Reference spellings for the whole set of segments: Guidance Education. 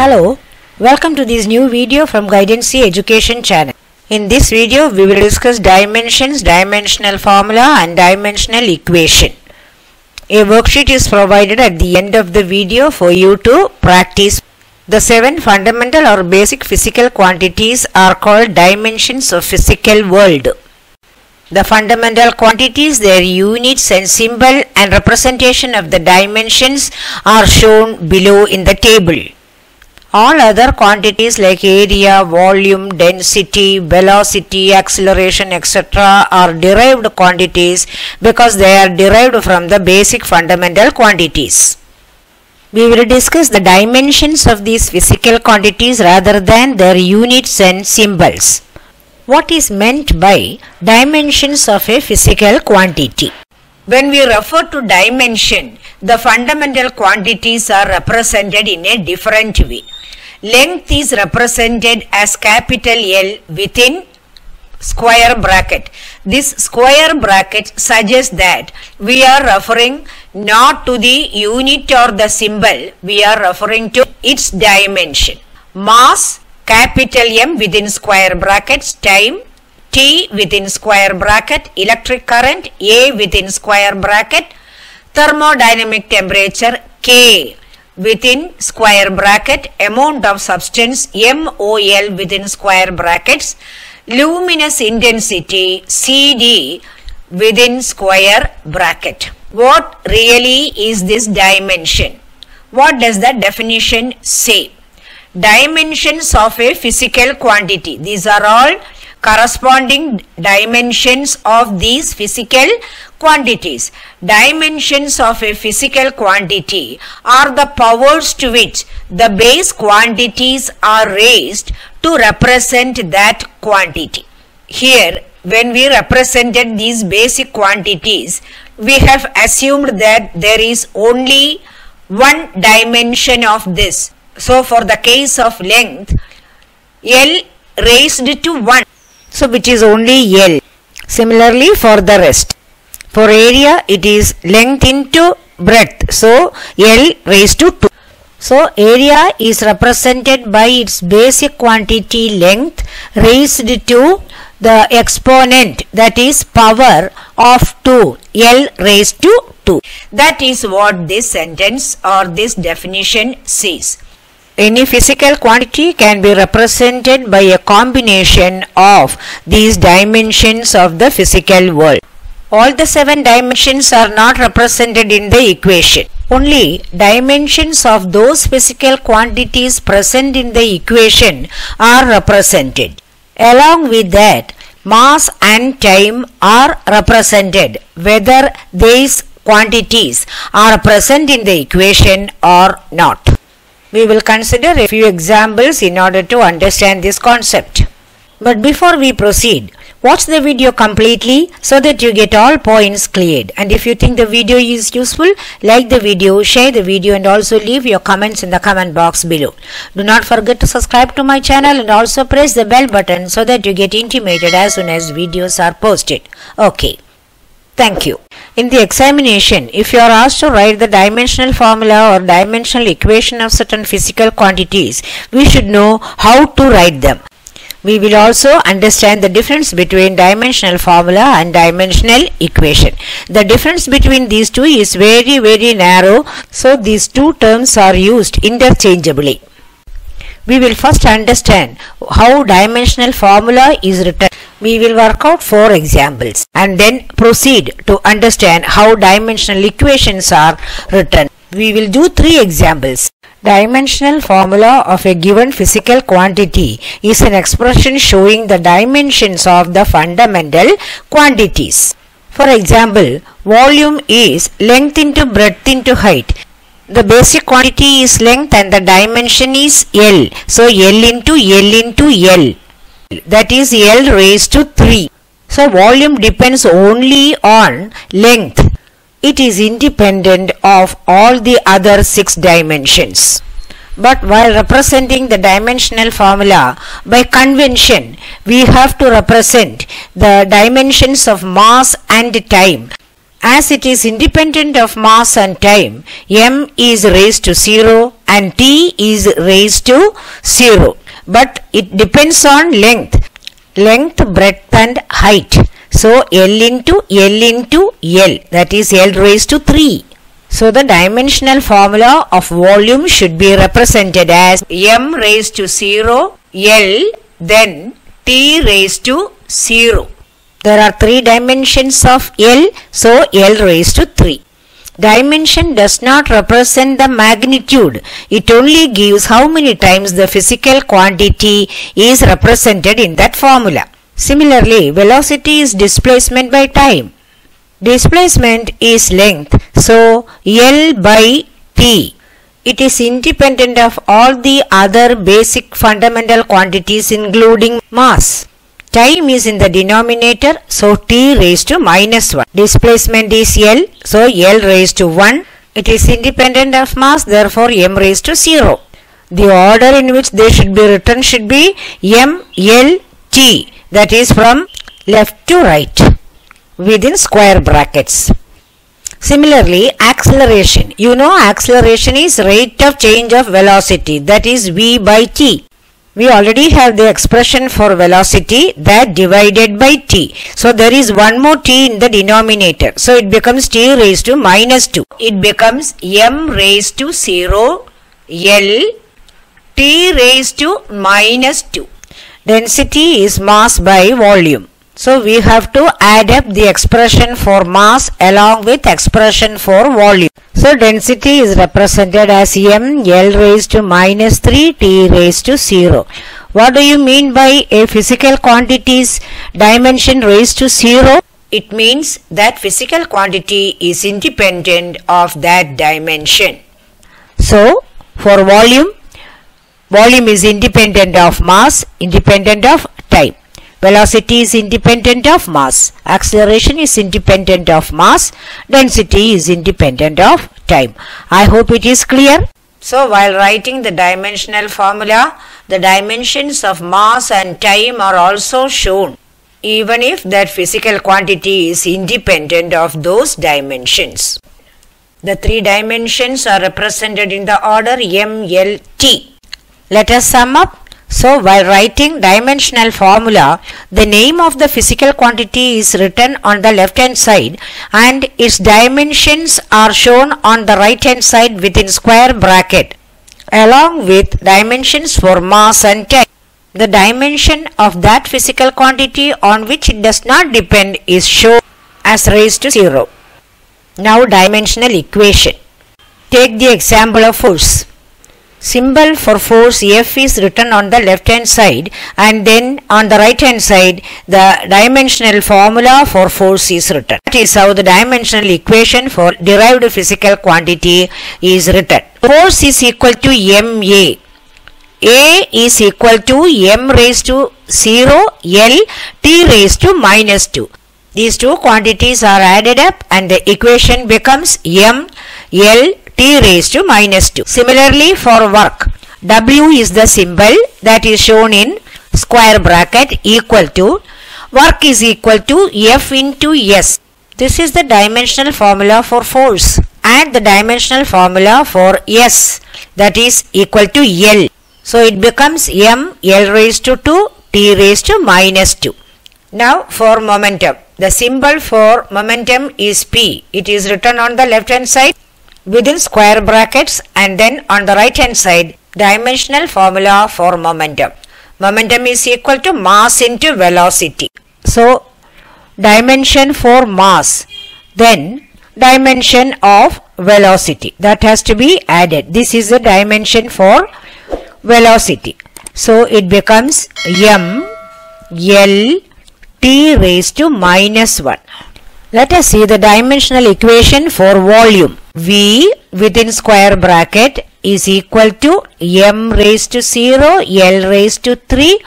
Hello, welcome to this new video from Guidance Education channel. In this video, we will discuss dimensions, dimensional formula and dimensional equation. A worksheet is provided at the end of the video for you to practice. The 7 fundamental or basic physical quantities are called dimensions of physical world. The fundamental quantities, their units and symbol and representation of the dimensions are shown below in the table. All other quantities like area, volume, density, velocity, acceleration, etc. are derived quantities because they are derived from the basic fundamental quantities. We will discuss the dimensions of these physical quantities rather than their units and symbols. What is meant by dimensions of a physical quantity? When we refer to dimension, the fundamental quantities are represented in a different way. Length is represented as capital L within square bracket. This square bracket suggests that we are referring not to the unit or the symbol, we are referring to its dimension. Mass, capital M within square brackets, time, T within square bracket, electric current, A within square bracket, thermodynamic temperature, K within square bracket, amount of substance, MOL within square brackets, luminous intensity, CD within square bracket. What really is this dimension? What does the definition say? Dimensions of a physical quantity. These are all corresponding dimensions of these physical quantities. Dimensions of a physical quantity are the powers to which the base quantities are raised to represent that quantity. Here, when we represented these basic quantities, we have assumed that there is only one dimension of this. So, for the case of length, L raised to 1. So, which is only L. Similarly, for the rest. For area, it is length into breadth. So, L raised to 2. So, area is represented by its basic quantity length raised to the exponent, that is power of 2. L raised to 2. That is what this sentence or this definition says. Any physical quantity can be represented by a combination of these dimensions of the physical world. All the 7 dimensions are not represented in the equation. Only dimensions of those physical quantities present in the equation are represented. Along with that, mass and time are represented, whether these quantities are present in the equation or not. We will consider a few examples in order to understand this concept. But before we proceed, watch the video completely so that you get all points cleared. And if you think the video is useful, like the video, share the video and also leave your comments in the comment box below. Do not forget to subscribe to my channel and also press the bell button so that you get intimated as soon as videos are posted. Okay. Thank you. In the examination, if you are asked to write the dimensional formula or dimensional equation of certain physical quantities, we should know how to write them. We will also understand the difference between dimensional formula and dimensional equation. The difference between these two is very, very narrow, so these two terms are used interchangeably. We will first understand how dimensional formula is written. We will work out 4 examples and then proceed to understand how dimensional equations are written. We will do 3 examples. Dimensional formula of a given physical quantity is an expression showing the dimensions of the fundamental quantities. For example, volume is length into breadth into height. The basic quantity is length and the dimension is L. So, L into L into L. That is L raised to 3. So, volume depends only on length. It is independent of all the other 6 dimensions. But while representing the dimensional formula, by convention, we have to represent the dimensions of mass and time As it is independent of mass and time, m is raised to 0 and t is raised to 0. But it depends on length, breadth and height. So L into L, that is L raised to 3. So the dimensional formula of volume should be represented as m raised to 0, L, then t raised to 0. There are three dimensions of L, so L raised to 3. Dimension does not represent the magnitude. It only gives how many times the physical quantity is represented in that formula. Similarly, velocity is displacement by time. Displacement is length, so L by T. It is independent of all the other basic fundamental quantities including mass. Time is in the denominator, so t raised to minus 1. Displacement is L, so L raised to 1. It is independent of mass, therefore m raised to 0. The order in which they should be written should be m, L, t, that is from left to right within square brackets. Similarly, acceleration. You know acceleration is rate of change of velocity, that is v by t. We already have the expression for velocity, that divided by t. So there is one more t in the denominator. So it becomes t raised to minus 2. It becomes m raised to 0, L, t raised to minus 2. Density is mass by volume. So we have to add up the expression for mass along with expression for volume. So density is represented as m, L raised to minus 3, t raised to 0. What do you mean by a physical quantity's dimension raised to 0? It means that physical quantity is independent of that dimension. So for volume, volume is independent of mass, independent of time. Velocity is independent of mass, acceleration is independent of mass, density is independent of time. I hope it is clear. So while writing the dimensional formula, the dimensions of mass and time are also shown, even if that physical quantity is independent of those dimensions. The three dimensions are represented in the order m, L, t. Let us sum up. So while writing dimensional formula, the name of the physical quantity is written on the left hand side and its dimensions are shown on the right hand side within square bracket, along with dimensions for mass and time. The dimension of that physical quantity on which it does not depend is shown as raised to 0. Now dimensional equation. Take the example of force. Symbol for force F is written on the left hand side, and then on the right hand side the dimensional formula for force is written. That is how the dimensional equation for derived physical quantity is written. Force is equal to ma. A is equal to m raised to 0, L, t raised to minus 2. These two quantities are added up and the equation becomes m, L, t raised to minus 2. Similarly for work, W is the symbol that is shown in square bracket equal to. Work is equal to F into S. This is the dimensional formula for force. Add the dimensional formula for S, that is equal to L. So it becomes M, L raised to 2, t raised to minus 2. Now for momentum. The symbol for momentum is P. It is written on the left hand side within square brackets, and then on the right hand side dimensional formula for momentum. Momentum is equal to mass into velocity. So dimension for mass, then dimension of velocity, that has to be added. This is the dimension for velocity. So it becomes m, L, t raised to minus 1. Let us see the dimensional equation for volume. V within square bracket is equal to m raised to 0, L raised to 3,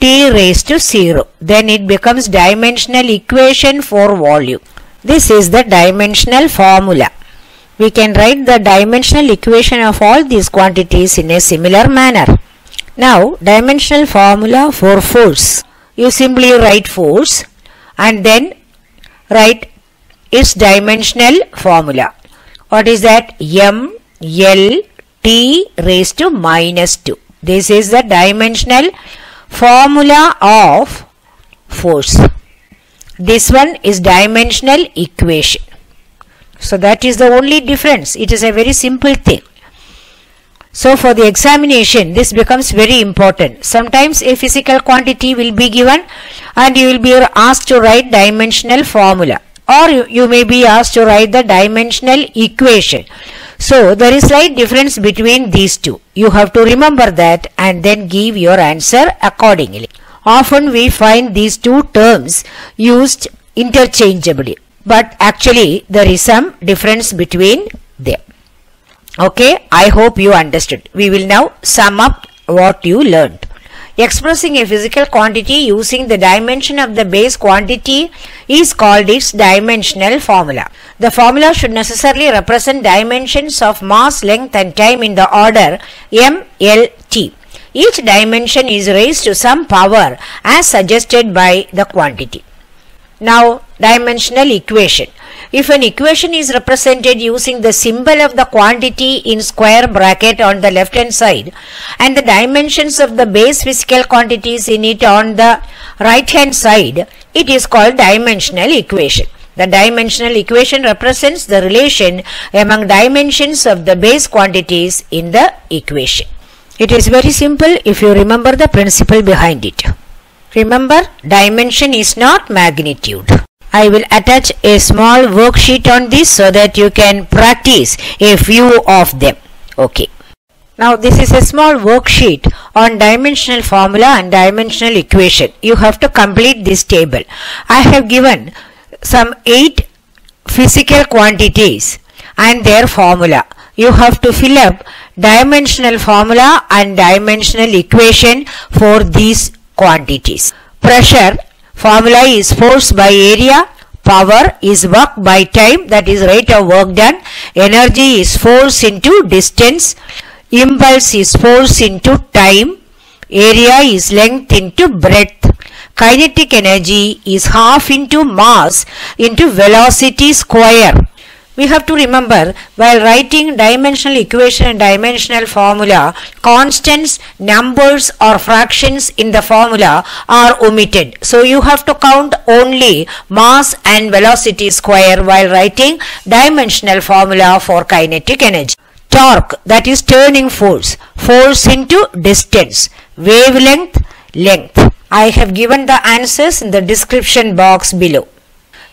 t raised to 0. Then it becomes dimensional equation for volume. This is the dimensional formula. We can write the dimensional equation of all these quantities in a similar manner. Now, dimensional formula for force. You simply write force and then write is dimensional formula. What is that? M, L, T raised to minus 2. This is the dimensional formula of force. This one is dimensional equation. So that is the only difference. It is a very simple thing. So for the examination, this becomes very important. Sometimes a physical quantity will be given and you will be asked to write dimensional formula, or you may be asked to write the dimensional equation. So there is slight difference between these two. You have to remember that and then give your answer accordingly. Often we find these two terms used interchangeably, but actually there is some difference between them. Okay, I hope you understood. We will now sum up what you learned. Expressing a physical quantity using the dimension of the base quantity is called its dimensional formula. The formula should necessarily represent dimensions of mass, length and time in the order M, L, T. Each dimension is raised to some power as suggested by the quantity. Now, dimensional equation. If an equation is represented using the symbol of the quantity in square bracket on the left hand side and the dimensions of the base physical quantities in it on the right hand side, it is called dimensional equation. The dimensional equation represents the relation among dimensions of the base quantities in the equation. It is very simple if you remember the principle behind it. Remember, dimension is not magnitude. I will attach a small worksheet on this so that you can practice a few of them. Okay. Now this is a small worksheet on dimensional formula and dimensional equation. You have to complete this table. I have given some 8 physical quantities and their formula. You have to fill up dimensional formula and dimensional equation for these quantities. Pressure formula is force by area, power is work by time, that is rate of work done, energy is force into distance, impulse is force into time, area is length into breadth, kinetic energy is half into mass into velocity square. We have to remember, while writing dimensional equation and dimensional formula, constants, numbers or fractions in the formula are omitted. So you have to count only mass and velocity square while writing dimensional formula for kinetic energy. Torque, that is turning force, force into distance, wavelength, length. I have given the answers in the description box below.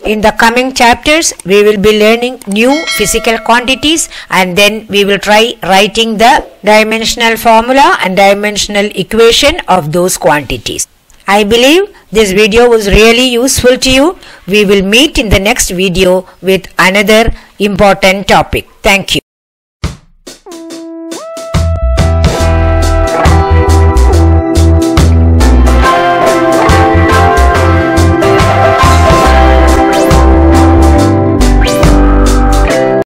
In the coming chapters, we will be learning new physical quantities and then we will try writing the dimensional formula and dimensional equation of those quantities. I believe this video was really useful to you. We will meet in the next video with another important topic. Thank you.